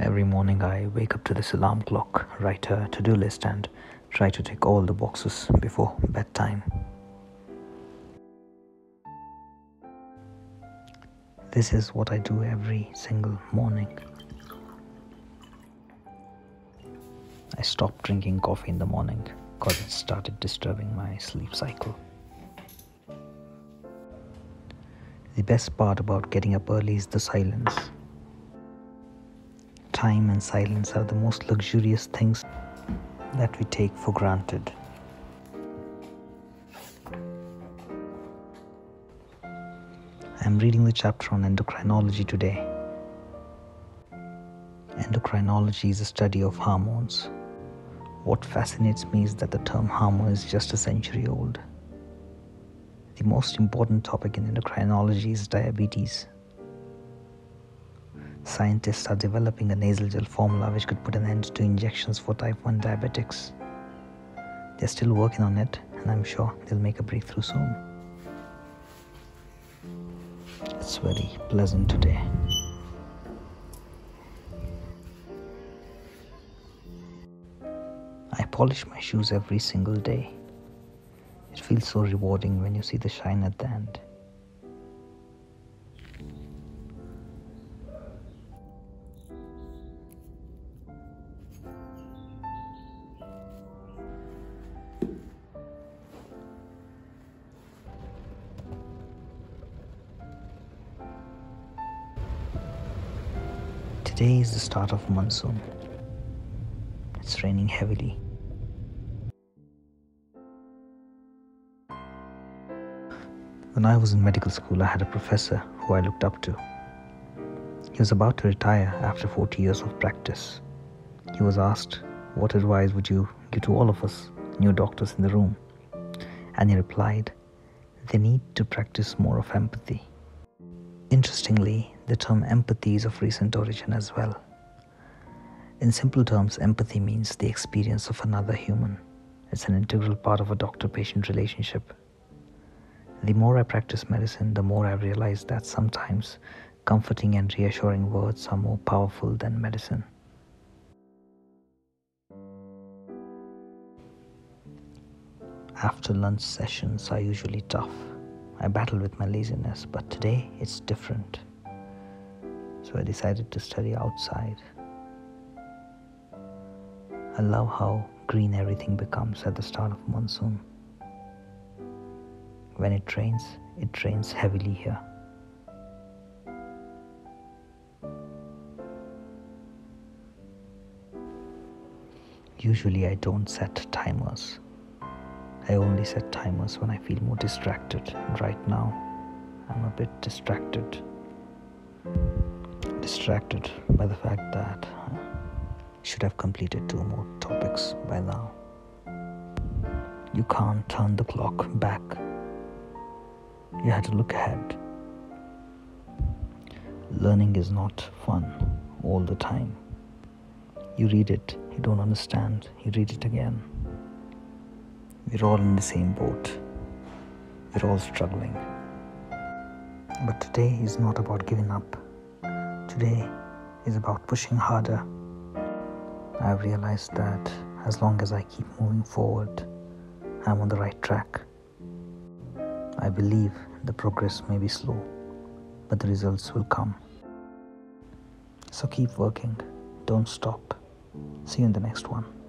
Every morning I wake up to this alarm clock, write a to-do list and try to tick all the boxes before bedtime. This is what I do every single morning. I stopped drinking coffee in the morning because it started disturbing my sleep cycle. The best part about getting up early is the silence. Time and silence are the most luxurious things that we take for granted. I'm reading the chapter on endocrinology today. Endocrinology is a study of hormones. What fascinates me is that the term hormone is just a century old. The most important topic in endocrinology is diabetes. Scientists are developing a nasal gel formula which could put an end to injections for type 1 diabetics. They're still working on it, and I'm sure they'll make a breakthrough soon. It's very pleasant today. I polish my shoes every single day. It feels so rewarding when you see the shine at the end. Today is the start of monsoon. It's raining heavily. When I was in medical school, I had a professor who I looked up to. He was about to retire after 40 years of practice. He was asked, "What advice would you give to all of us, new doctors in the room?" And he replied, "They need to practice more of empathy." Interestingly, the term empathy is of recent origin as well. In simple terms, empathy means the experience of another human. It's an integral part of a doctor-patient relationship. The more I practice medicine, the more I realize that sometimes comforting and reassuring words are more powerful than medicine. After lunch sessions are usually tough. I battle with my laziness, but today it's different. So I decided to study outside. I love how green everything becomes at the start of monsoon. When it rains heavily here. Usually I don't set timers. I only set timers when I feel more distracted. Right now, I'm a bit distracted. Distracted by the fact that I should have completed 2 more topics by now. You can't turn the clock back. You had to look ahead. Learning is not fun all the time. You read it, you don't understand, you read it again. We're all in the same boat. We're all struggling. But today is not about giving up. Today is about pushing harder. I've realized that as long as I keep moving forward, I'm on the right track. I believe the progress may be slow, but the results will come. So keep working. Don't stop. See you in the next one.